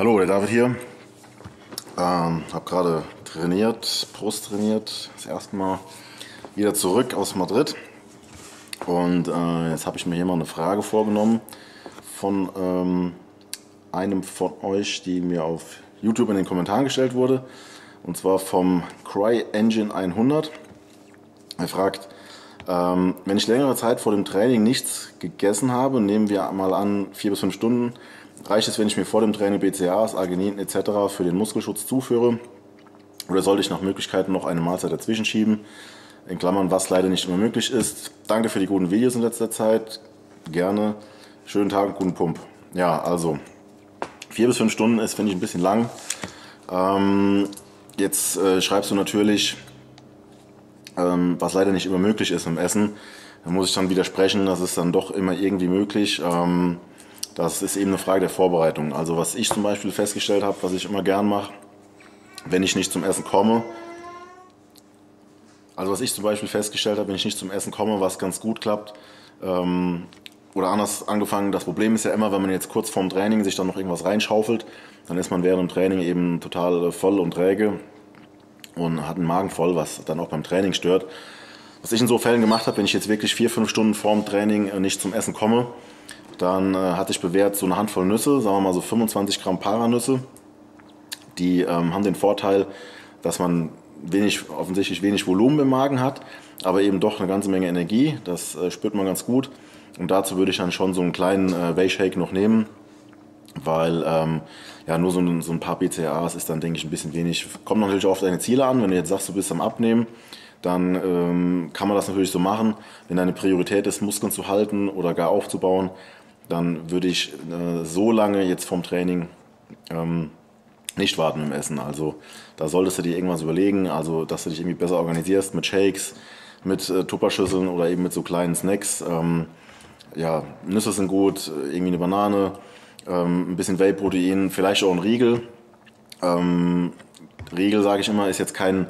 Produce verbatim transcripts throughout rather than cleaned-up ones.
Hallo, der David hier. Ähm, habe gerade trainiert, Brust trainiert, das erste Mal wieder zurück aus Madrid. Und äh, jetzt habe ich mir hier mal eine Frage vorgenommen von ähm, einem von euch, die mir auf YouTube in den Kommentaren gestellt wurde. Und zwar vom CryEngine hundert. Er fragt, ähm, wenn ich längere Zeit vor dem Training nichts gegessen habe, nehmen wir mal an vier bis fünf Stunden, reicht es, wenn ich mir vor dem Training B C A As, Arginin et cetera für den Muskelschutz zuführe? Oder sollte ich nach Möglichkeit noch eine Mahlzeit dazwischen schieben? In Klammern, was leider nicht immer möglich ist. Danke für die guten Videos in letzter Zeit. Gerne. Schönen Tag und guten Pump. Ja, also vier bis fünf Stunden ist, finde ich, ein bisschen lang. Ähm, jetzt äh, schreibst du natürlich, ähm, was leider nicht immer möglich ist im Essen. Da muss ich dann widersprechen, das ist dann doch immer irgendwie möglich. Ähm, Das ist eben eine Frage der Vorbereitung. Also was ich zum Beispiel festgestellt habe, was ich immer gern mache, wenn ich nicht zum Essen komme. Also was ich zum Beispiel festgestellt habe, wenn ich nicht zum Essen komme, was ganz gut klappt. Ähm, oder anders angefangen, das Problem ist ja immer, wenn man jetzt kurz vorm Training sich dann noch irgendwas reinschaufelt, dann ist man während dem Training eben total voll und träge und hat einen Magen voll, was dann auch beim Training stört. Was ich in so Fällen gemacht habe, wenn ich jetzt wirklich vier, fünf Stunden vorm Training nicht zum Essen komme, dann äh, hatte ich bewährt so eine Handvoll Nüsse, sagen wir mal so fünfundzwanzig Gramm Paranüsse. Die ähm, haben den Vorteil, dass man wenig, offensichtlich wenig Volumen im Magen hat, aber eben doch eine ganze Menge Energie. Das äh, spürt man ganz gut. Und dazu würde ich dann schon so einen kleinen äh, Wayshake noch nehmen, weil ähm, ja, nur so ein, so ein paar B C A As ist dann, denke ich, ein bisschen wenig. Kommt natürlich auch auf deine Ziele an. Wenn du jetzt sagst, du bist am Abnehmen, dann ähm, kann man das natürlich so machen. Wenn deine Priorität ist, Muskeln zu halten oder gar aufzubauen, dann würde ich äh, so lange jetzt vom Training ähm, nicht warten im Essen. Also da solltest du dir irgendwas überlegen, also dass du dich irgendwie besser organisierst mit Shakes, mit äh, Tupperschüsseln oder eben mit so kleinen Snacks. Ähm, ja, Nüsse sind gut, irgendwie eine Banane, ähm, ein bisschen Whey-Protein, vielleicht auch ein Riegel. Ähm, Riegel, sage ich immer, ist jetzt kein...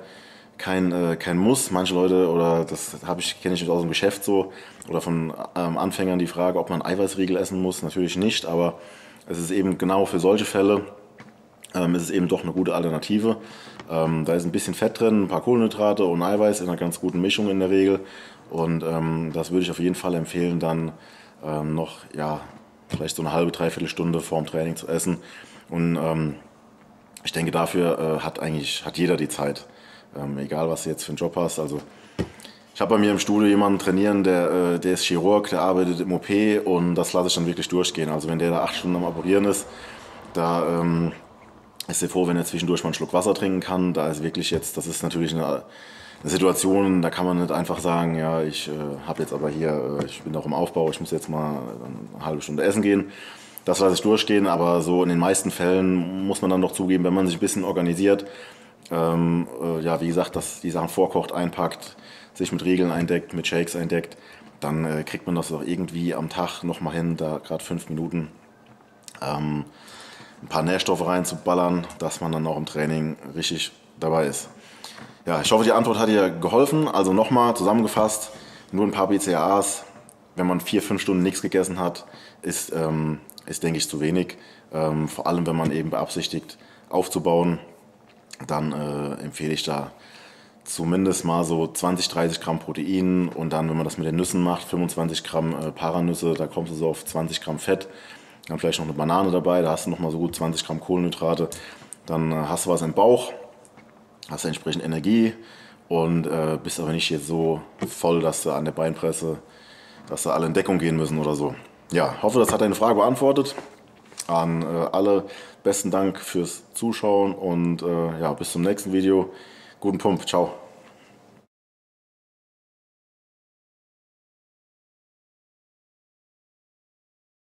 Kein, äh, kein Muss. Manche Leute, oder das habe ich, kenne ich aus dem Geschäft so, oder von ähm, Anfängern die Frage, ob man Eiweißriegel essen muss. Natürlich nicht, aber es ist eben genau für solche Fälle, ähm, es ist eben doch eine gute Alternative. Ähm, da ist ein bisschen Fett drin, ein paar Kohlenhydrate und Eiweiß in einer ganz guten Mischung in der Regel. Und ähm, das würde ich auf jeden Fall empfehlen, dann ähm, noch, ja, vielleicht so eine halbe, dreiviertel Stunde vorm Training zu essen. Und ähm, ich denke, dafür äh, hat eigentlich hat jeder die Zeit. Ähm, egal, was du jetzt für einen Job hast. Also ich habe bei mir im Studio jemanden trainieren, der, äh, der ist Chirurg, der arbeitet im O P, und das lasse ich dann wirklich durchgehen. Also wenn der da acht Stunden am Operieren ist, da ähm, ist er froh, wenn er zwischendurch mal einen Schluck Wasser trinken kann. Da ist wirklich jetzt, das ist natürlich eine, eine Situation, da kann man nicht einfach sagen, ja, ich äh, habe jetzt aber hier, äh, ich bin noch im Aufbau, ich muss jetzt mal eine halbe Stunde essen gehen. Das lasse ich durchgehen, aber so in den meisten Fällen muss man dann doch zugeben, wenn man sich ein bisschen organisiert, Ähm, äh, ja, wie gesagt, dass die Sachen vorkocht, einpackt, sich mit Riegeln eindeckt, mit Shakes eindeckt, dann äh, kriegt man das doch irgendwie am Tag nochmal hin, da gerade fünf Minuten ähm, ein paar Nährstoffe reinzuballern, dass man dann auch im Training richtig dabei ist. Ja, ich hoffe, die Antwort hat dir geholfen. Also nochmal zusammengefasst, nur ein paar B C A As, wenn man vier, fünf Stunden nichts gegessen hat, ist, ähm, ist denke ich, zu wenig. Ähm, vor allem, wenn man eben beabsichtigt, aufzubauen, dann äh, empfehle ich da zumindest mal so zwanzig, dreißig Gramm Protein, und dann, wenn man das mit den Nüssen macht, fünfundzwanzig Gramm äh, Paranüsse, da kommst du so auf zwanzig Gramm Fett, dann vielleicht noch eine Banane dabei, da hast du nochmal so gut zwanzig Gramm Kohlenhydrate, dann äh, hast du was im Bauch, hast entsprechend Energie und äh, bist aber nicht jetzt so voll, dass du an der Beinpresse, dass da alle in Deckung gehen müssen oder so. Ja, hoffe, das hat deine Frage beantwortet. An äh, alle besten Dank fürs Zuschauen und äh, ja, bis zum nächsten Video. Guten Pump, ciao.